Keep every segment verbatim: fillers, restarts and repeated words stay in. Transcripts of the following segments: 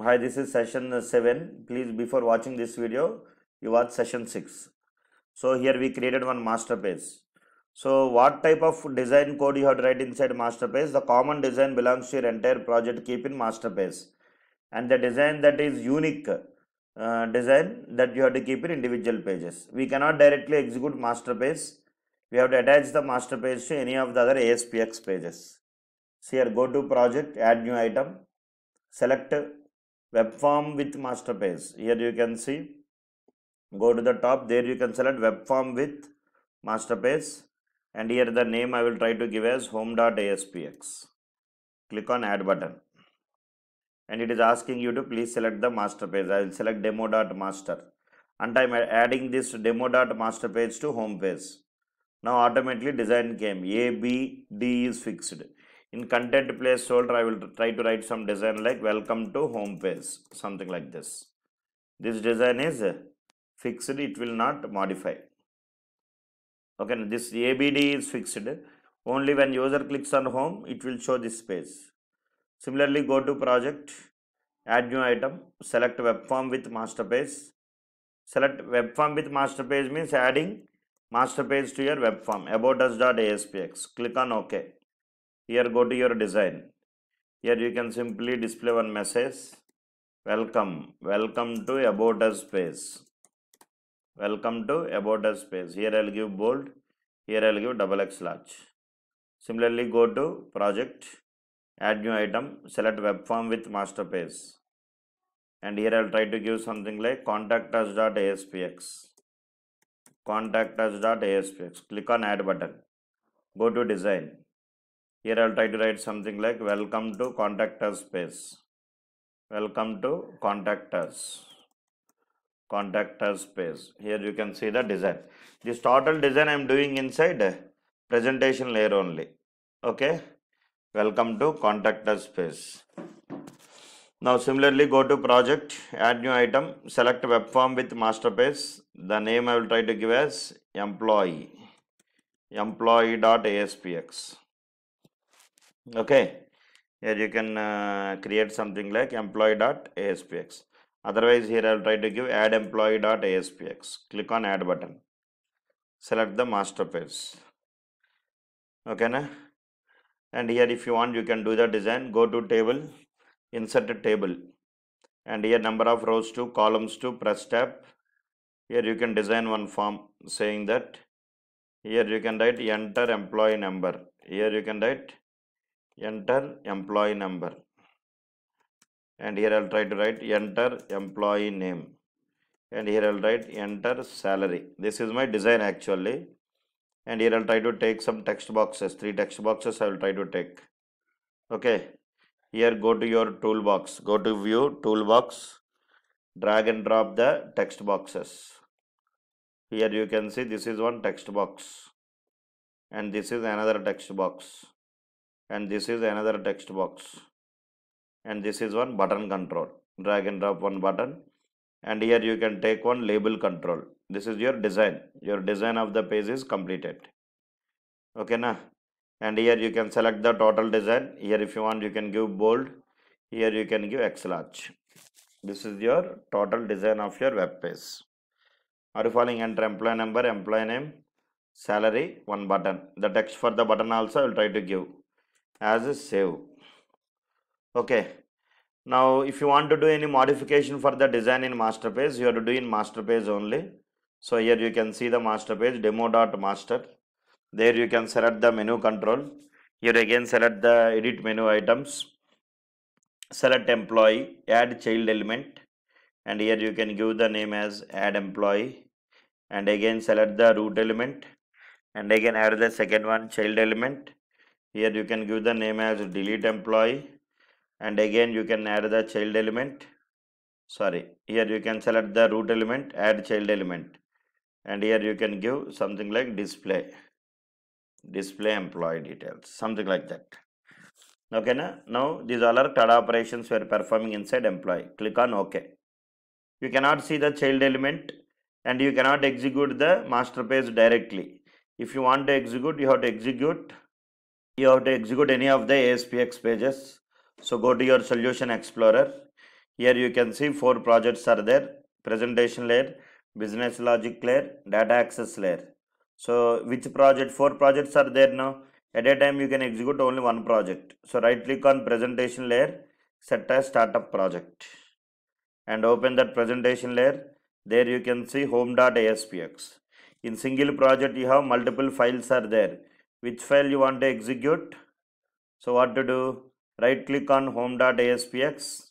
Hi, this is session seven. Please, before watching this video, you watch session six. So here we created one master page. So what type of design code you have to write inside master page? The common design belongs to your entire project, keep in master page, and the design that is unique uh, design that you have to keep in individual pages. We cannot directly execute master page. We have to attach the master page to any of the other A S P X pages. So here go to project, add new item, select web form with master page. Here you can see, go to the top, there you can select web form with master page, and here the name I will try to give as home.aspx. Click on add button, and it is asking you to please select the master page. I will select demo.master, and I am adding this demo.master page to home page. Now automatically design came. A, B, D is fixed. In content placeholder, I will try to write some design like welcome to home page, something like this. This design is fixed, it will not modify. Okay, this A B D is fixed. Only when user clicks on home, it will show this page. Similarly, go to project, add new item, select web form with master page. Select web form with master page means adding master page to your web form, aboutus.aspx. Click on OK. Here go to your design. Here you can simply display one message. Welcome. Welcome to About Us page. Welcome to About Us page. Here I will give bold. Here I will give double X large. Similarly, go to project, add new item, select web form with master page. And here I will try to give something like contact us.aspx. Contact us.aspx. Click on add button. Go to design. Here I will try to write something like welcome to contact us page. Welcome to contact us. Contact us page. Here you can see the design. This total design I am doing inside presentation layer only. Okay. Welcome to contact us page. Now similarly, go to project, add new item, select web form with master page. The name I will try to give as employee. Employee.aspx. Okay, here you can uh, create something like employee.aspx. Otherwise, here I will try to give add employee.aspx. Click on add button. Select the master page. Okay, na? And here if you want, you can do the design. Go to table, insert a table. And here number of rows two, columns two, press tab. Here you can design one form saying that. Here you can write enter employee number. Here you can write enter employee number, and here I'll try to write enter employee name, and here I'll write enter salary. This is my design actually. And here I'll try to take some text boxes, three text boxes I will try to take. Okay, here go to your toolbox, go to view, toolbox, drag and drop the text boxes. Here you can see this is one text box, and this is another text box, and this is another text box, and this is one button control. Drag and drop one button, and here you can take one label control. This is your design. Your design of the page is completed. Okay, na? And here you can select the total design. Here if you want, you can give bold. Here you can give X large. This is your total design of your web page. Are you following? Enter employee number, employee name, salary, one button. The text for the button also I will try to give as a save. Okay, now if you want to do any modification for the design in master page, you have to do in master page only. So here you can see the master page, demo.master. There you can select the menu control. Here again select the edit menu items, select employee, add child element, and here you can give the name as add employee, and again select the root element, and again add the second one, child element. Here you can give the name as delete employee, and again you can add the child element. Sorry, here you can select the root element, add child element, and here you can give something like display, display employee details, something like that. Okay, na? Now these all are C A D operations we are performing inside employee. Click on OK. You cannot see the child element, and you cannot execute the master page directly. If you want to execute, you have to execute. You have to execute any of the A S P X pages. So go to your solution explorer. Here you can see four projects are there: presentation layer, business logic layer, data access layer. So which project? Four projects are there now. At a time you can execute only one project. So right click on presentation layer, set as startup project, and open that presentation layer. There you can see home.aspx. In single project you have multiple files are there. Which file you want to execute? So what to do? Right click on home.aspx,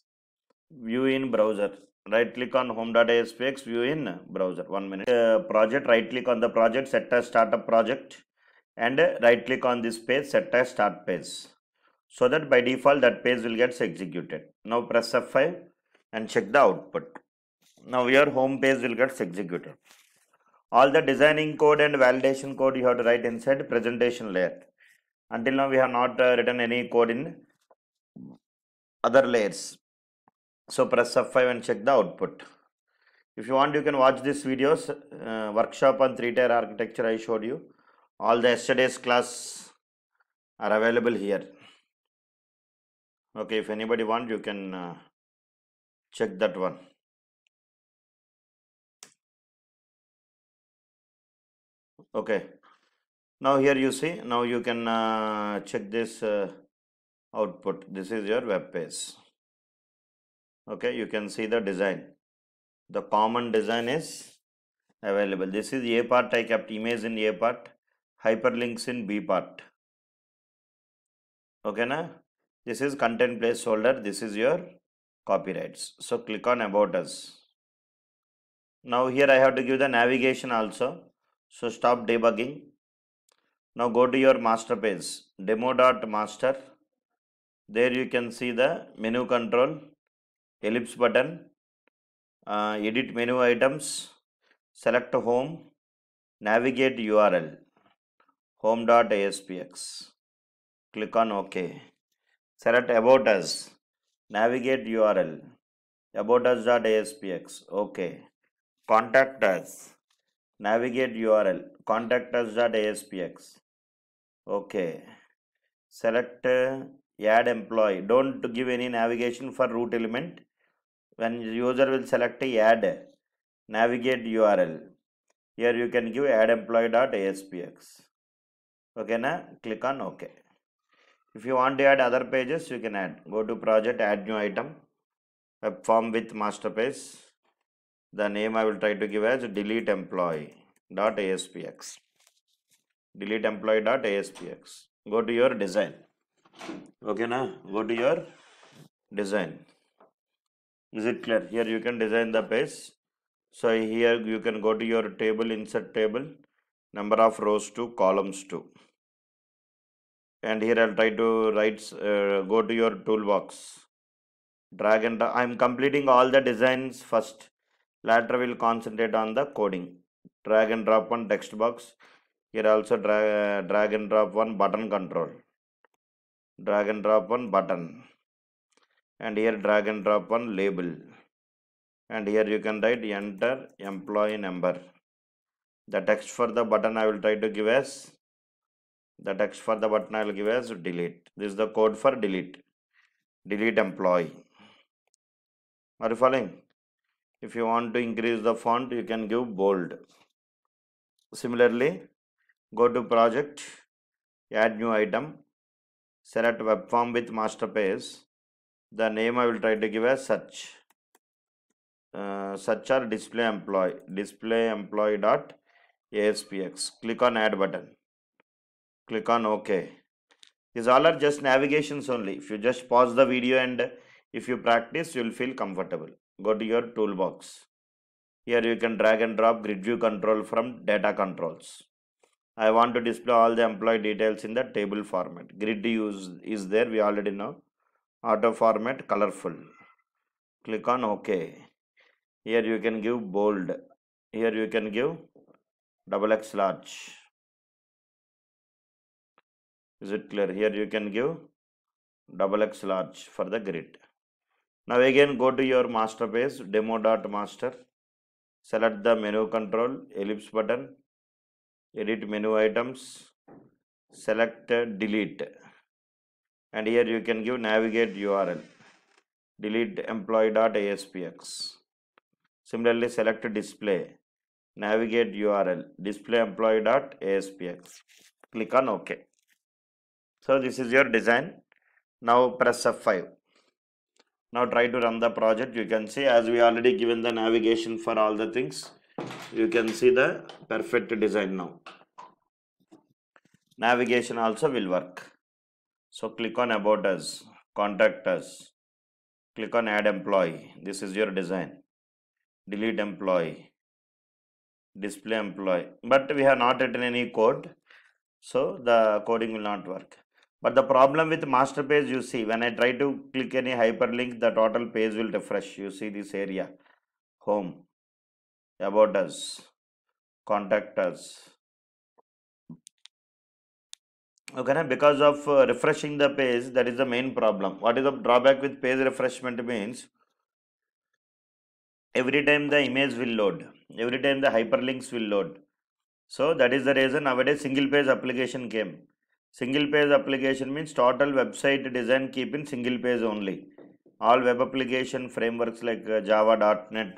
view in browser. Right click on home.aspx, view in browser. One minute. Uh, project, right click on the project, set as startup project, and right click on this page, set as start page, so that by default that page will get executed. Now press F five and check the output. Now your home page will get executed. All the designing code and validation code you have to write inside presentation layer. Until now we have not uh, written any code in other layers. So press F five and check the output. If you want, you can watch these videos, uh, workshop on three-tier architecture I showed you. All the yesterday's class are available here. Okay, if anybody want, you can uh, check that one. Okay, now here you see, now you can uh, check this uh, output. This is your web page. Okay, you can see the design. The common design is available. This is A part. I kept image in A part, hyperlinks in B part. Okay, na? This is content placeholder. This is your copyrights. So click on About Us. Now here I have to give the navigation also. So stop debugging. Now go to your master page, demo.master. There you can see the menu control, ellipse button, uh, edit menu items, select home, navigate U R L, home.aspx. Click on OK. Select About Us, navigate U R L, aboutus.aspx. OK. Contact us, navigate U R L, contact us.aspx. Okay, select uh, add employee. Don't give any navigation for root element. When user will select add, navigate U R L. Here you can give add employee.aspx. Okay, na? Click on OK. If you want to add other pages, you can add. Go to project, add new item, web form with master page. The name I will try to give as delete employee.aspx. delete employee.aspx. Go to your design. Okay, now go to your design. Is it clear? Here you can design the page. So here you can go to your table, insert table, number of rows two, columns two. And here I'll try to write. Uh, go to your toolbox. Drag and drag. I'm completing all the designs first. Later will concentrate on the coding. Drag and drop one text box. Here also dra drag and drop one button control. Drag and drop one button. And here drag and drop one label. And here you can write enter employee number. The text for the button I will try to give as. The text for the button I will give as delete. This is the code for delete. Delete employee. Are you following? If you want to increase the font, you can give bold. Similarly, go to project, add new item, select web form with master page. The name I will try to give as search. Uh, search or display employee, display employee dot aspx. Click on add button. Click on OK. These all are just navigations only. If you just pause the video and if you practice, you will feel comfortable. Go to your toolbox. Here you can drag and drop grid view control from data controls. I want to display all the employee details in the table format. Grid use is there, we already know. Auto format, colorful. Click on OK. Here you can give bold. Here you can give double X large. Is it clear? Here you can give double X large for the grid. Now again go to your master page, demo.master, select the menu control, ellipse button, edit menu items, select delete, and here you can give navigate U R L, delete employee.aspx. Similarly, select display, navigate U R L, display employee.aspx, click on OK. So this is your design. Now press F five. Now try to run the project. You can see, as we already given the navigation for all the things, you can see the perfect design now. Navigation also will work. So click on About Us, Contact Us, click on Add Employee. This is your design. Delete Employee, Display Employee. But we have not written any code, so the coding will not work. But the problem with master page, you see, when I try to click any hyperlink, the total page will refresh. You see this area, Home, About Us, Contact Us. Okay, na? Because of uh, refreshing the page, that is the main problem. What is the drawback with page refreshment means, every time the image will load, every time the hyperlinks will load. So that is the reason nowadays single page application came. Single page application means total website design keep in single page only. All web application frameworks like uh, Java, dot net,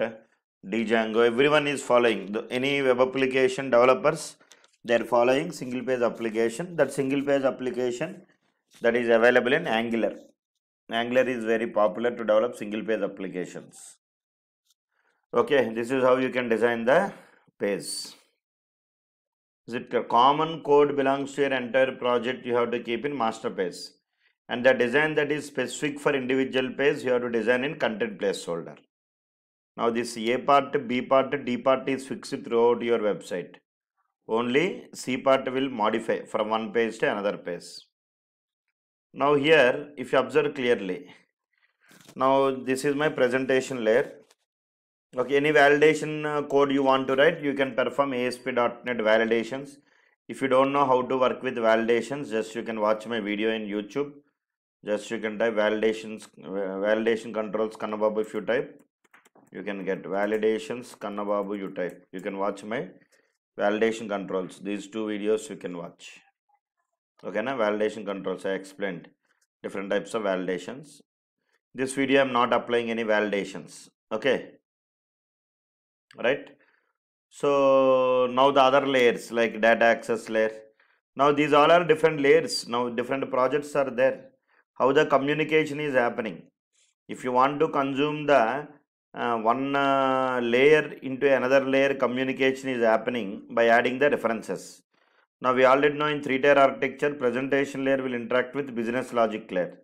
Django, everyone is following. The, any web application developers, they are following single page application. That single page application that is available in Angular. Angular is very popular to develop single page applications. Okay, this is how you can design the page. Is it a common code belongs to your entire project, you have to keep in master page. And the design that is specific for individual page, you have to design in content placeholder. Now this A part, B part, D part is fixed throughout your website. Only C part will modify from one page to another page. Now here, if you observe clearly, now this is my presentation layer. Okay, any validation code you want to write, you can perform A S P dot net validations. If you don't know how to work with validations, just you can watch my video in YouTube. Just you can type validations, validation controls Kannababu. If you type, you can get validations Kannababu. You type, you can watch my validation controls. These two videos you can watch. Okay, na? Validation controls, I explained different types of validations. This video I am not applying any validations. Okay, right? So now the other layers like data access layer. Now these all are different layers. Now different projects are there. How the communication is happening. If you want to consume the uh, one uh, layer into another layer, communication is happening by adding the references. Now we already know in three tier architecture, presentation layer will interact with business logic layer.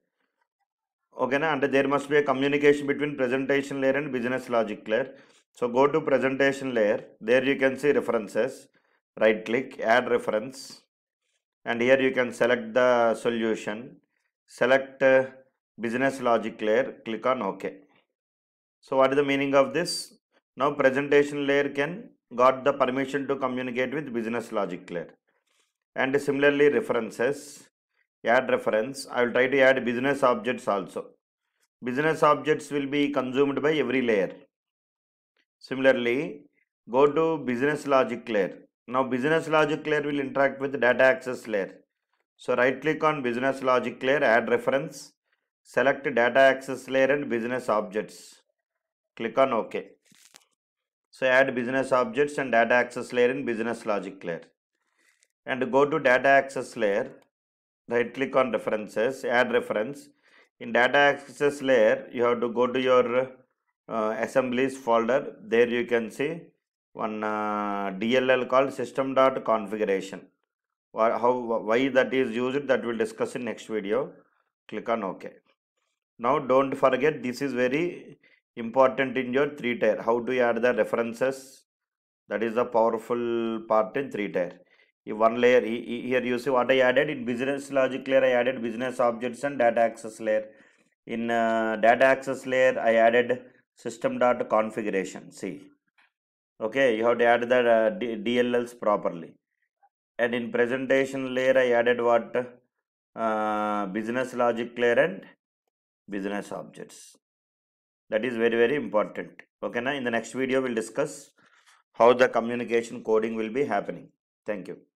Okay, na? And there must be a communication between presentation layer and business logic layer. So go to presentation layer, there you can see references, right click, add reference, and here you can select the solution, select uh, business logic layer, click on OK. So what is the meaning of this? Now presentation layer can got the permission to communicate with business logic layer. And similarly references, add reference, I will try to add business objects also. Business objects will be consumed by every layer. Similarly, go to business logic layer. Now business logic layer will interact with data access layer. So right click on business logic layer, add reference, select data access layer and business objects. Click on OK. So add business objects and data access layer in business logic layer. And go to data access layer, right click on references, add reference. In data access layer, you have to go to your Uh, assemblies folder. There you can see one uh, D L L called system dot configuration. How, why that is used, that we'll discuss in next video. Click on OK. Now don't forget, this is very important in your three tier. How do you add the references? That is the powerful part in three tier. If one layer, here you see what I added in business logic layer, I added business objects and data access layer. In uh, data access layer, I added system dot configuration. See, okay, you have to add the uh, D L Ls properly. And in presentation layer, I added what uh, business logic layer and business objects. That is very very important. Okay, now in the next video we'll discuss how the communication coding will be happening. Thank you.